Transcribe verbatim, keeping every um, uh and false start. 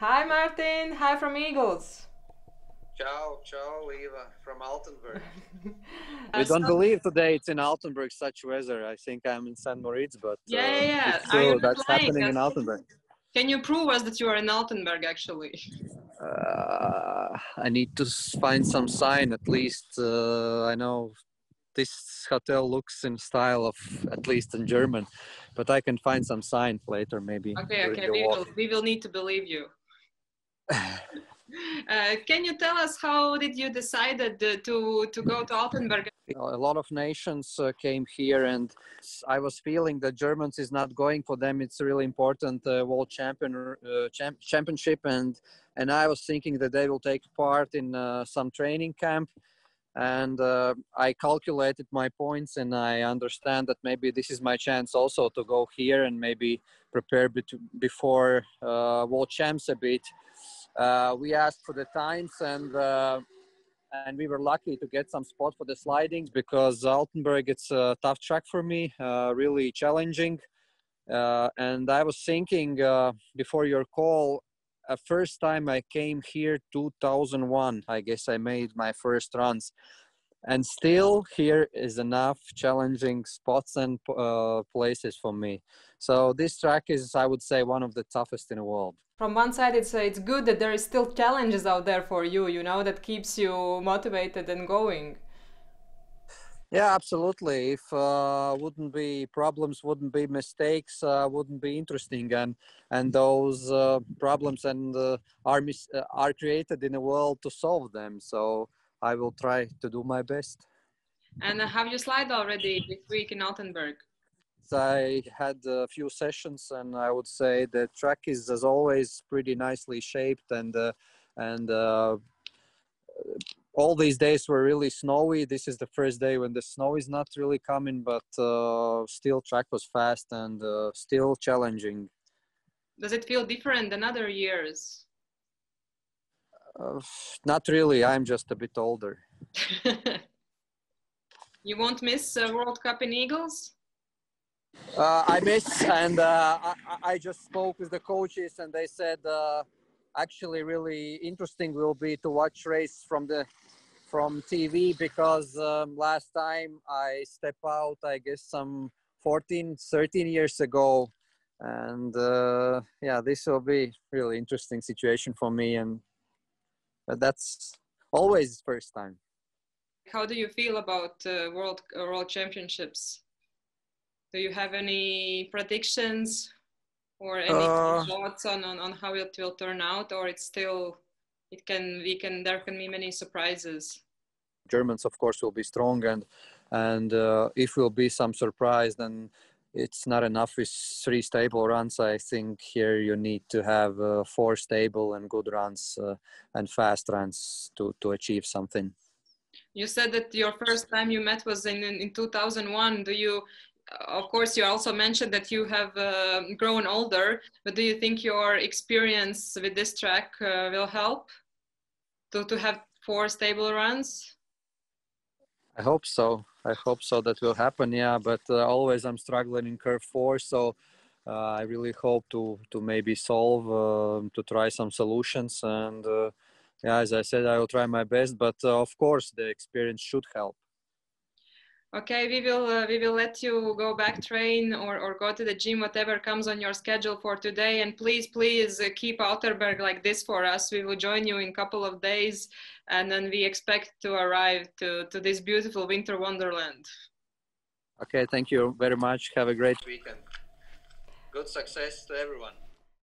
Hi Martin, hi from Eagles. Ciao, ciao Eva from Altenberg. I don't believe today it's in Altenberg such weather. I think I'm in Saint Moritz, but yeah, uh, yeah. It's still, that's lying. happening that's in Altenberg. Can you prove us that you are in Altenberg actually? Uh, I need to find some sign at least. Uh, I know this hotel looks in style of at least in German, but I can find some sign later maybe. Okay, okay, we will, we will need to believe you. Uh, can you tell us how did you decide uh, to, to go to Altenberg? A lot of nations uh, came here and I was feeling that Germans is not going for them. It's a really important uh, world champion, uh, champ championship and, and I was thinking that they will take part in uh, some training camp. And uh, I calculated my points and I understand that maybe this is my chance also to go here and maybe prepare before uh, World Champs a bit. Uh, we asked for the times and uh, and we were lucky to get some spot for the slidings because Altenberg, it's a tough track for me, uh, really challenging. Uh, and I was thinking uh, before your call, Uh, first time I came here two thousand one, I guess I made my first runs, and still here is enough challenging spots and uh, places for me. So this track is, I would say, one of the toughest in the world. From one side, it's uh, it's good that there is still challenges out there for you, you know, that keeps you motivated and going. Yeah, absolutely. If uh, wouldn't be problems, wouldn't be mistakes, uh, wouldn't be interesting, and and those uh, problems and uh, are mis uh, are created in the world to solve them. So I will try to do my best. And have you slid already this week in Altenberg? I had a few sessions, and I would say the track is as always pretty nicely shaped, and uh, and. Uh, All these days were really snowy. This is the first day when the snow is not really coming, but uh, still track was fast and uh, still challenging. Does it feel different than other years? Uh, not really. I'm just a bit older. You won't miss uh, World Cup in Eagles? Uh, I miss, and uh, I, I just spoke with the coaches and they said uh, actually really interesting will be to watch race from the from T V because um, last time I stepped out, I guess some fourteen, thirteen years ago, and uh, yeah, this will be really interesting situation for me, and that's always first time. How do you feel about uh, world uh, world championships? Do you have any predictions? Or any uh, thoughts on, on, on how it will turn out, or it's still, it can, we can, there can be many surprises. Germans, of course, will be strong, and and uh, if will be some surprise, then it's not enough with three stable runs. I think here you need to have uh, four stable and good runs uh, and fast runs to to achieve something. You said that your first time you met was in in two thousand one. Do you? Of course, you also mentioned that you have uh, grown older, but do you think your experience with this track uh, will help to, to have four stable runs? I hope so. I hope so that will happen, yeah, but uh, always I'm struggling in curve four, so uh, I really hope to, to maybe solve, uh, to try some solutions, and uh, yeah, as I said, I will try my best, but uh, of course the experience should help. Okay, we will uh, we will let you go back, train or, or go to the gym, whatever comes on your schedule for today. And please, please uh, keep Altenberg like this for us. We will join you in a couple of days, and then we expect to arrive to, to this beautiful winter wonderland. Okay, thank you very much. Have a great weekend. Good success to everyone.